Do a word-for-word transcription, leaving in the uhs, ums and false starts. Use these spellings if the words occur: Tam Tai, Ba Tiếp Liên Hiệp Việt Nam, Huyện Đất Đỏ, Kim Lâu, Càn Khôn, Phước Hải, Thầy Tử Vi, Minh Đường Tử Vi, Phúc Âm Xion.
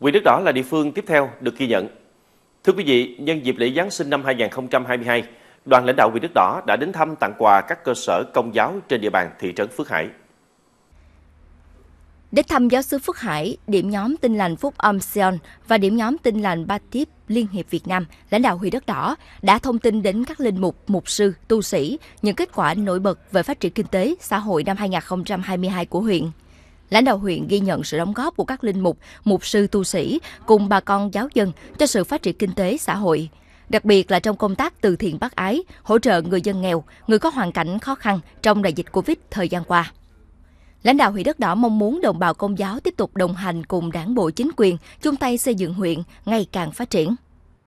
Huyện Đất Đỏ là địa phương tiếp theo được ghi nhận. Thưa quý vị, nhân dịp lễ Giáng sinh năm hai nghìn không trăm hai mươi hai, đoàn lãnh đạo huyện Đất Đỏ đã đến thăm tặng quà các cơ sở công giáo trên địa bàn thị trấn Phước Hải. Đến thăm giáo xứ Phước Hải, điểm nhóm Tin lành Phúc Âm Xion và điểm nhóm Tin lành Ba Tiếp Liên Hiệp Việt Nam, lãnh đạo huyện Đất Đỏ đã thông tin đến các linh mục, mục sư, tu sĩ những kết quả nổi bật về phát triển kinh tế, xã hội năm hai nghìn không trăm hai mươi hai của huyện. Lãnh đạo huyện ghi nhận sự đóng góp của các linh mục, mục sư, tu sĩ cùng bà con giáo dân cho sự phát triển kinh tế, xã hội. Đặc biệt là trong công tác từ thiện bác ái, hỗ trợ người dân nghèo, người có hoàn cảnh khó khăn trong đại dịch Covid thời gian qua. Lãnh đạo huyện Đất Đỏ mong muốn đồng bào Công giáo tiếp tục đồng hành cùng Đảng bộ chính quyền chung tay xây dựng huyện ngày càng phát triển.